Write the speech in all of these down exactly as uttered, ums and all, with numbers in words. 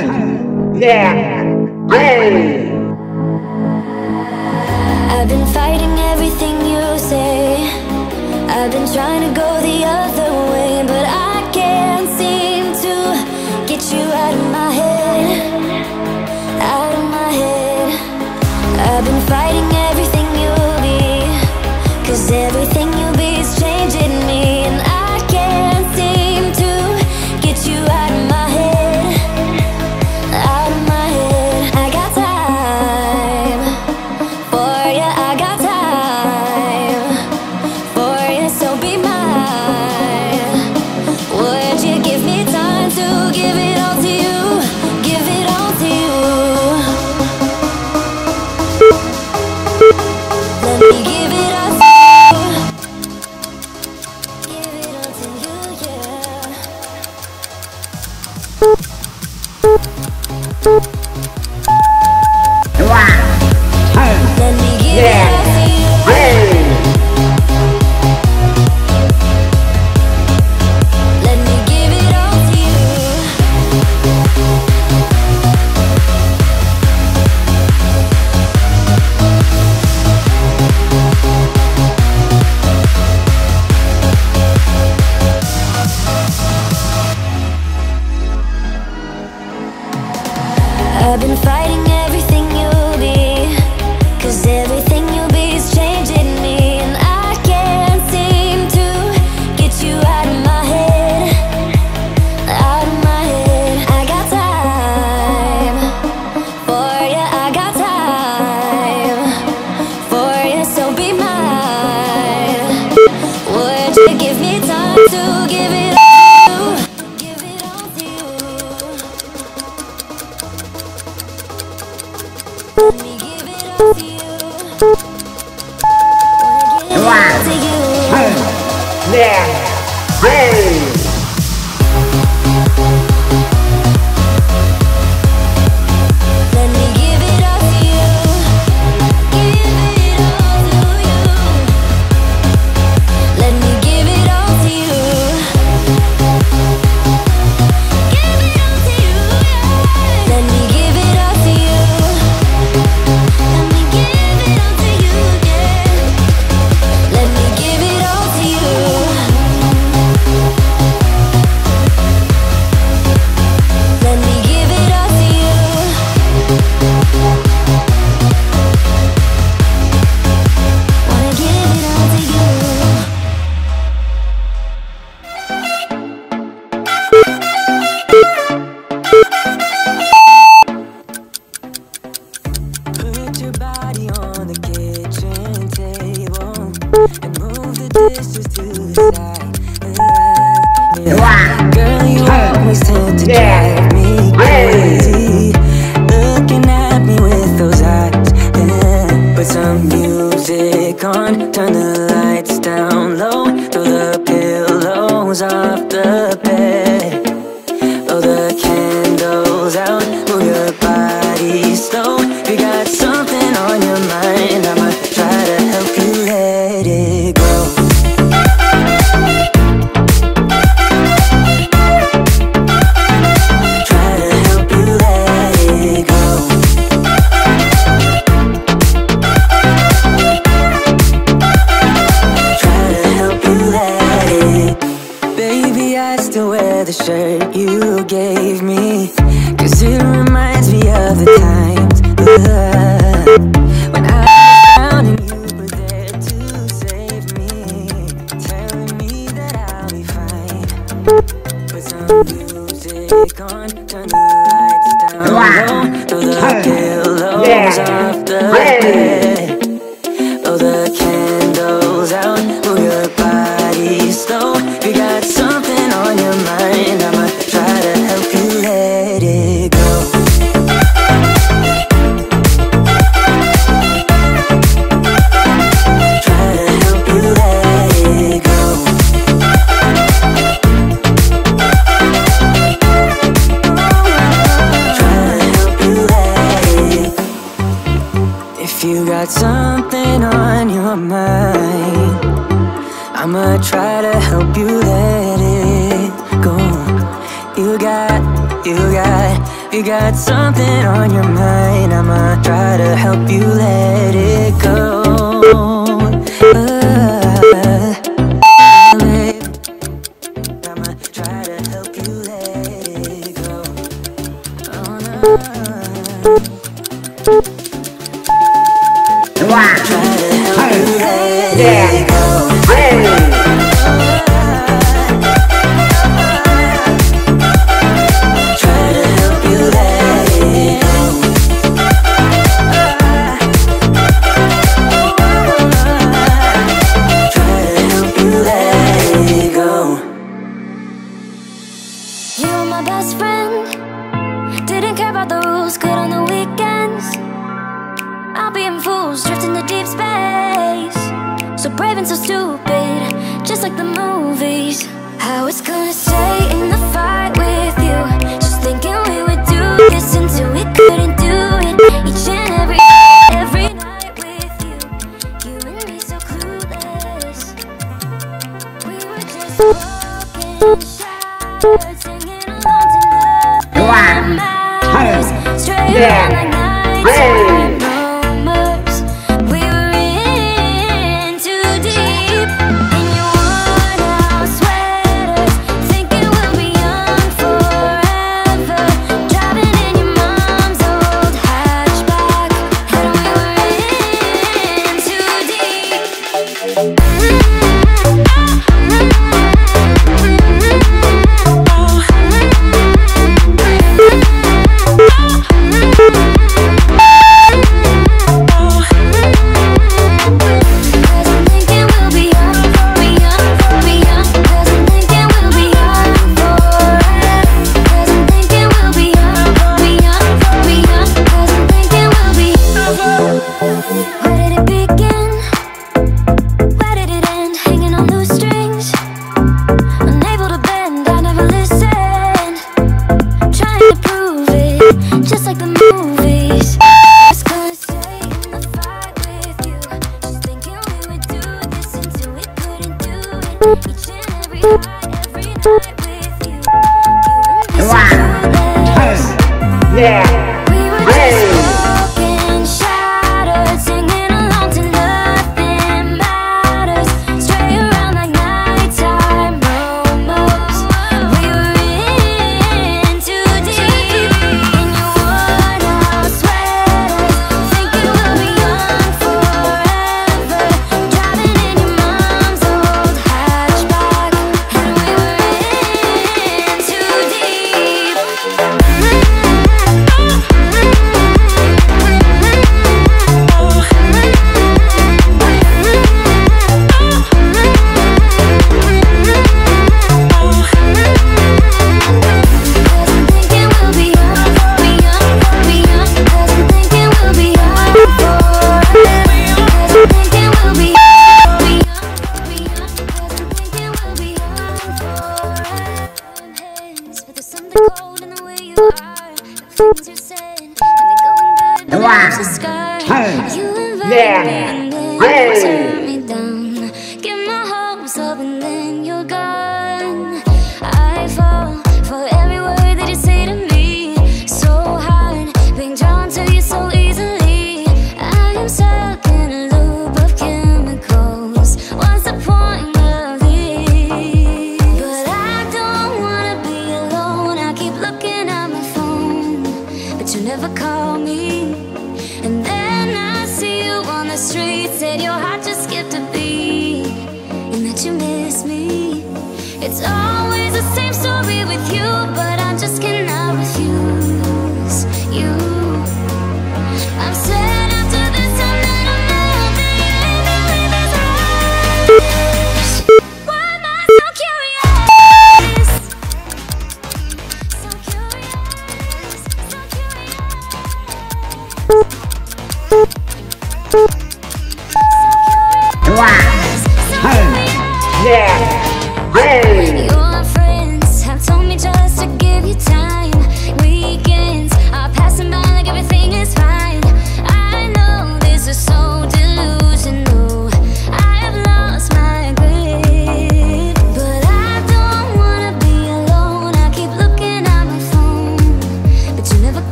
Mm. Yeah, go! I've been fighting everything you say. I've been trying to go the other way, but I can't seem to get you out of my head, out of my head. I've been fighting everything you'll be, 'cause everything you'll be is changing me, and I can't seem to get you out of my head, out of my head. I got time for ya, I got time for ya, so be mine. Would you give me time to give it all to you, give it all to you? Let me give it all to you, give it all to you, yeah. Let me give it all to you. Let me give it all to you. I've been fighting everything you'll be, 'cause everything you'll be is changing me, and I can't seem to get you out of my head, out of my head. I got time for ya, I got time for ya, so be mine. Would you give me time to give it all to you, give it all to you? Let me give it all to you. Wanna give it all to you. Yeah, go! Let me give it all to you, give it all to you. Let me give it all to you, give it all to you. Let me give it all to you, let me give it all to you, yeah. Let me give it all to you. Let me give it all to you. Wanna give it all to you. Put your body on the kitchen table and move the dishes to the side. Yeah. Girl, you always tend to Yeah. drive me crazy. Looking at me with those eyes. Yeah. Put some music on, turn the lights down low, throw the pillows off the bed, blow the candles out, move your body slow. If you got something on your mind, I'ma try to help you let it go. Try to help you let it go. Try to help you let it. Baby, I still wear the shirt you gave me, 'cause it reminds me of the times uh, when I was down and you were there to save me, telling me that I'll be fine. Put some music on, turn the lights down low, throw the pillows Yeah. off the Hey. bed, blow the candles out, move your body slow. If you got something on your mind, I'ma try to help you let it go. Try to help you let it go. Try to help you let it. If you got something on your mind, I'ma try to help you let it go. You got, you got You got something on your mind, I'ma try to help you let it go. uh, I'ma try to help you let it go. Oh, no. Wow. I'ma try to help you let yeah. it go.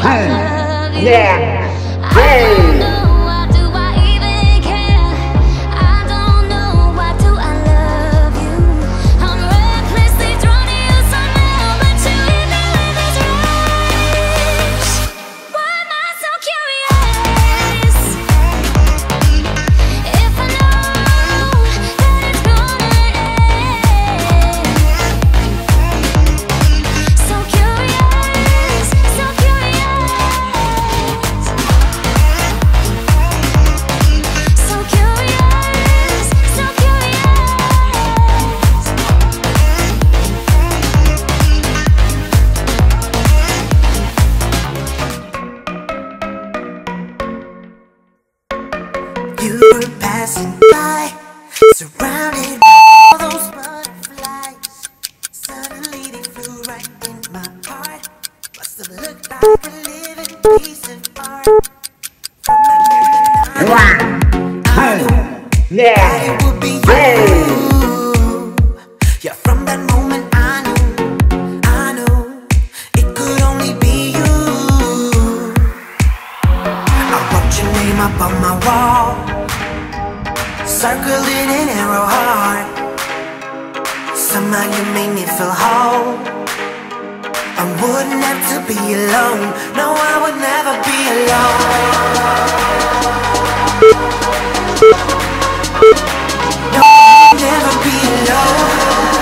Hey. Yeah. Hey. You were passing by, surrounded by all those butterflies. Suddenly they flew right in my heart. Must have looked like a living piece of art. From the moment I knew that it would be you. Yeah, from that moment I knew, I knew it could only be you. I wrote your name up on my wall, circling an arrow heart. Somehow you made me feel whole. I wouldn't have to be alone. No, I would never be alone. No, I would never be alone.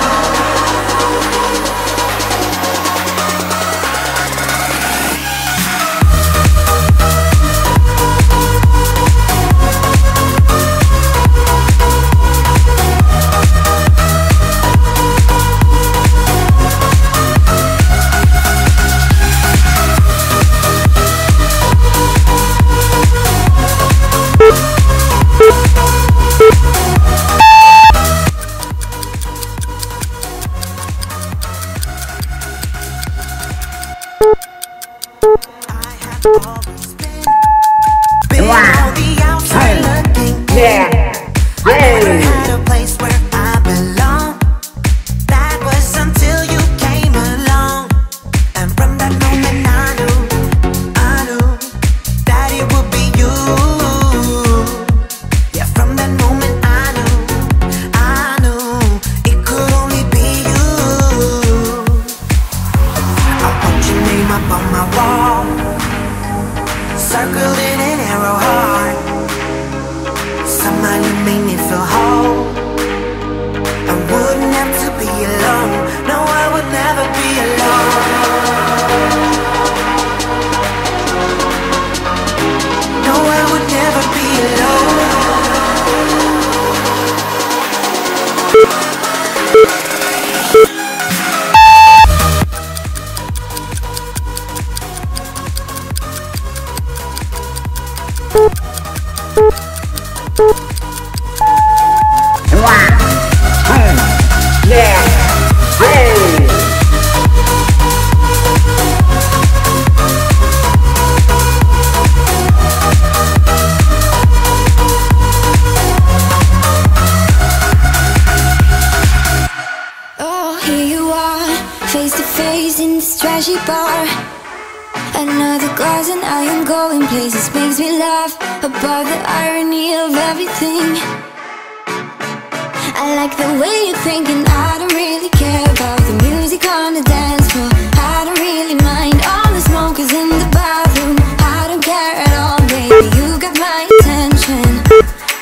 Bar. Another glass and I am going places. Makes me laugh about the irony of everything. I like the way you're thinking. I don't really care about the music on the dance floor. I don't really mind all the smokers in the bathroom. I don't care at all, baby. You got my attention.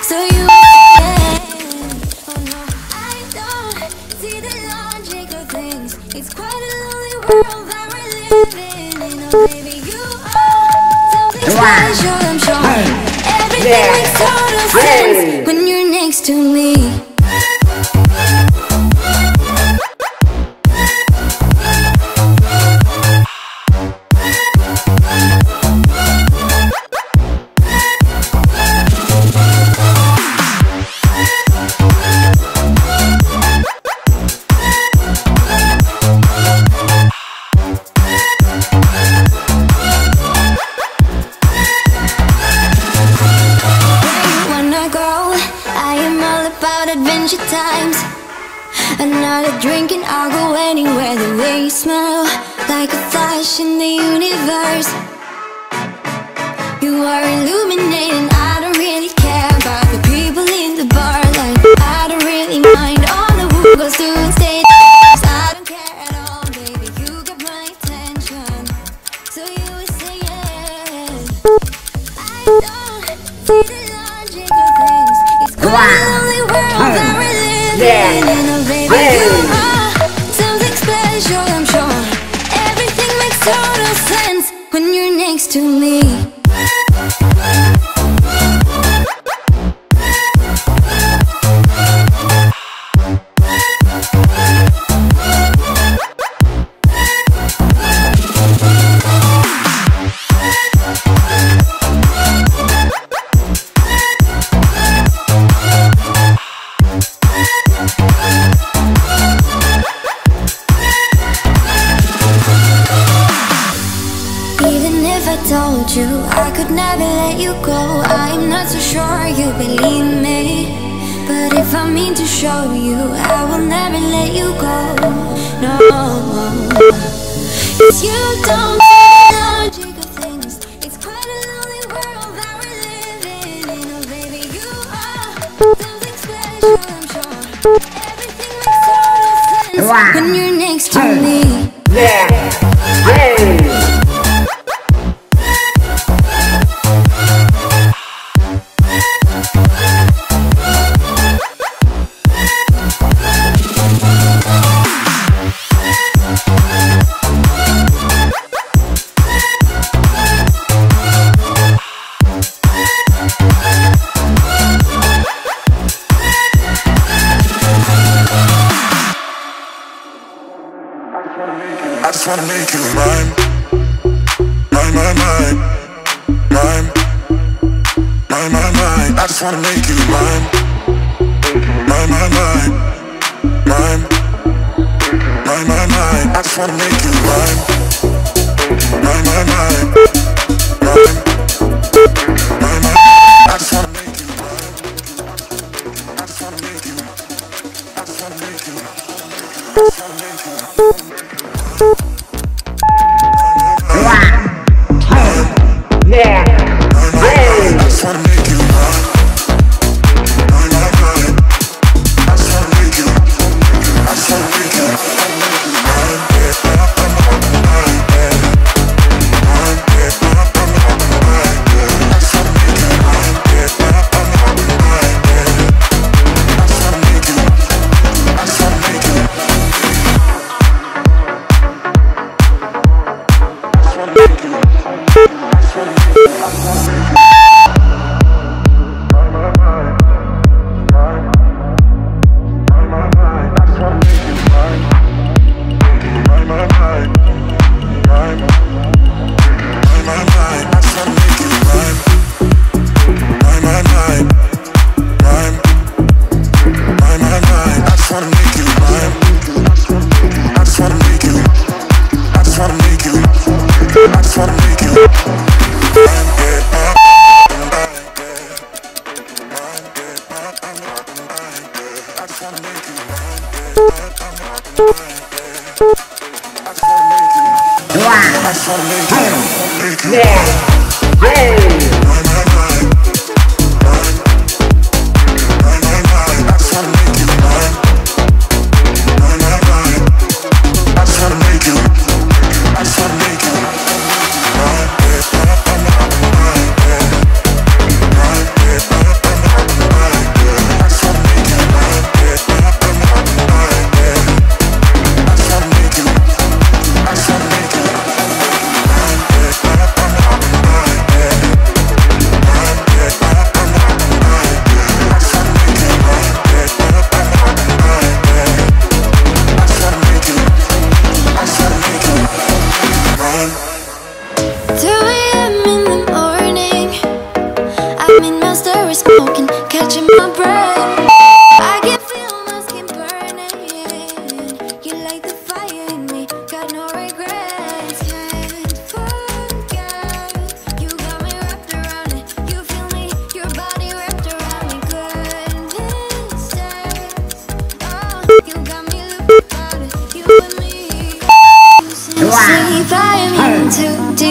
So you yeah. Oh no, I don't see the logic of things. It's quite a lonely world. Baby, you are something special, I'm sure. Everything makes total sense when you're next to me. Another drink and I'll go anywhere. The way you smell, like a flash in the universe.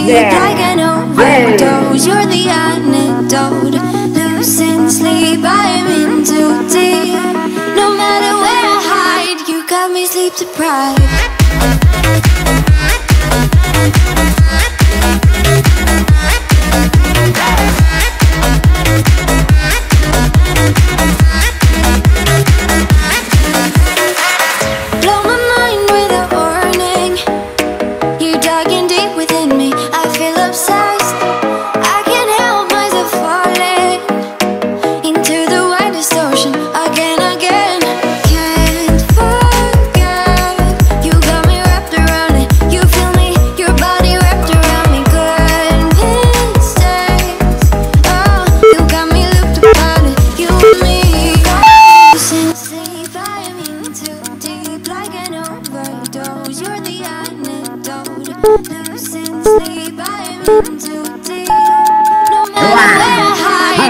to yeah. Like I know yeah. Overdose, you're the antidote. Losing sleep, I am in too deep. No matter where I hide, you got me sleep deprived. Yeah.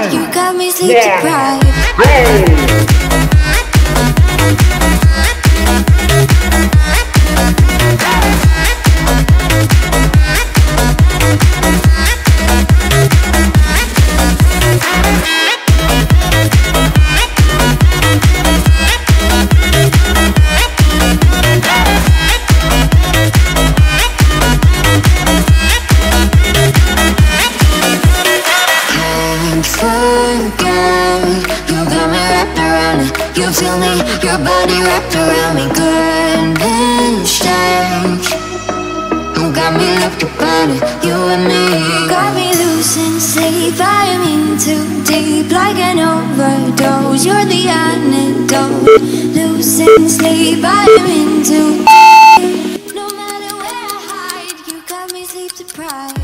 Hey. You feel me, your body wrapped around me, good instinct. You got me locked up on it, you and me. Got me loose and sleep, I am in too deep, like an overdose. You're the antidote. Loose and sleep, I am in too deep. No matter where I hide, you got me sleep deprived.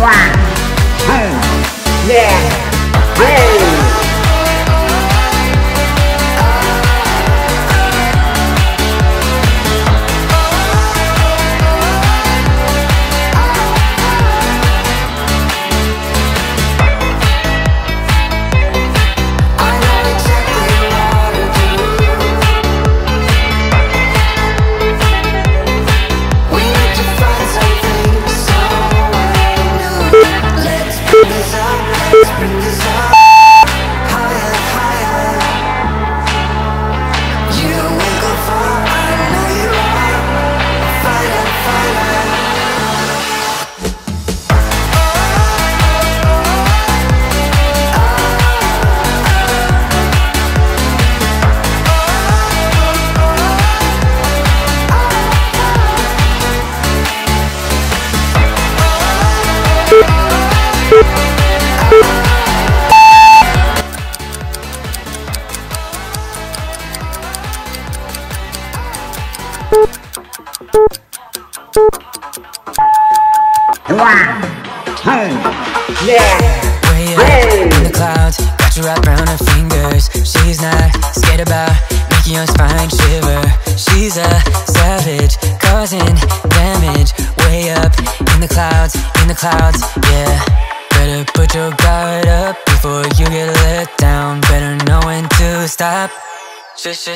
One, two, yeah, hey! One, two, yeah. Way up hey. In the clouds, got you wrapped around her fingers. She's not scared about making your spine shiver. She's a savage, causing damage. Way up in the clouds, in the clouds, yeah. Better put your guard up before you get let down. Better know when to stop. She's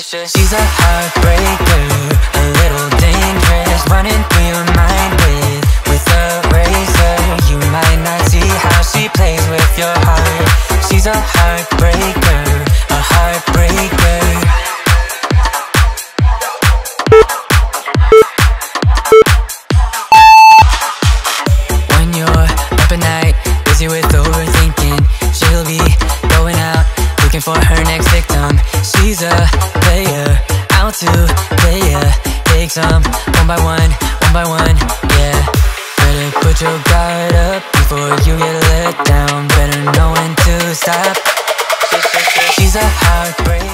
a heartbreaker, a little dangerous, running through your mind with with a razor. You might not see how she plays with your heart. She's a heartbreaker, a heartbreaker. When you're up at night, busy with overthinking, she'll be going out looking for her next victim. She's a player, out to play ya. Take some, one by one, one by one, yeah. Better put your guard up before you get let down. Better know when to stop. She's a heartbreaker.